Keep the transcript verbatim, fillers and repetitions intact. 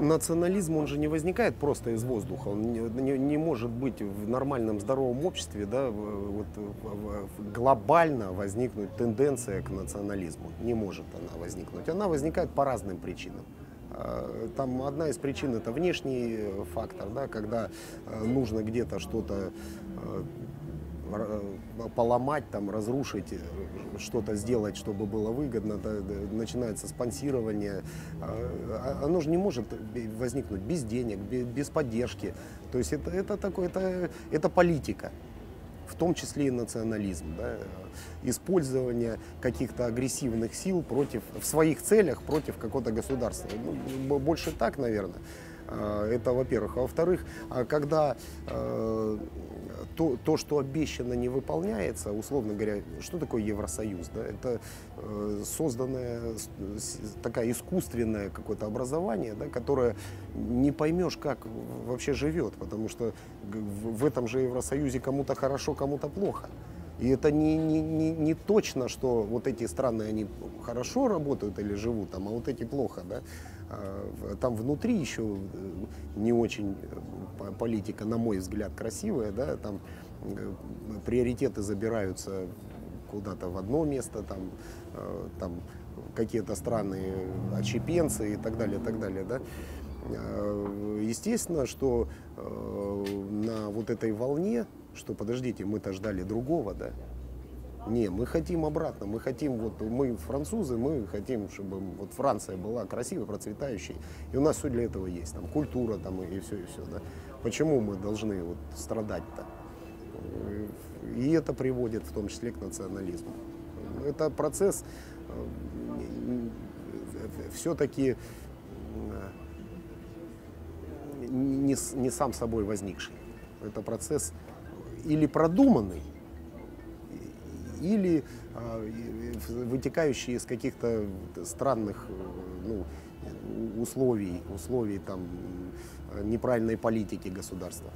национализм, он же не возникает просто из воздуха, он не, не, не может быть в нормальном здоровом обществе, да, вот, глобально возникнуть тенденция к национализму. Не может она возникнуть. Она возникает по разным причинам. Там одна из причин — это внешний фактор, да, когда нужно где-то что-то поломать, там, разрушить, что-то сделать, чтобы было выгодно, да, начинается спонсирование. Оно же не может возникнуть без денег, без поддержки. То есть это, это, такой, это, это политика, в том числе и национализм, да, использование каких-то агрессивных сил против, в своих целях против какого-то государства. Ну, больше так, наверное. Это, во-первых. А во-вторых, когда э, то, то, что обещано, не выполняется, условно говоря, что такое Евросоюз? Да? Это э, созданное такое искусственное какое-то образование, да, которое не поймешь, как вообще живет, потому что в, в этом же Евросоюзе кому-то хорошо, кому-то плохо. И это не, не, не, не точно, что вот эти страны, они хорошо работают или живут, там, а вот эти плохо, да? Там внутри еще не очень политика, на мой взгляд, красивая, да? Там приоритеты забираются куда-то в одно место, там, там какие-то страны отщепенцы и так далее, и так далее, да? Естественно, что на вот этой волне, что подождите, мы-то ждали другого, да? Не, мы хотим обратно, мы хотим, вот мы французы, мы хотим, чтобы вот Франция была красивой, процветающей, и у нас все для этого есть, там культура, там и все, и все, да? Почему мы должны вот страдать-то? И это приводит в том числе к национализму. Это процесс все-таки не, не сам собой возникший, это процесс или продуманный, или вытекающие из каких-то странных, ну, условий, условий там, неправильной политики государства.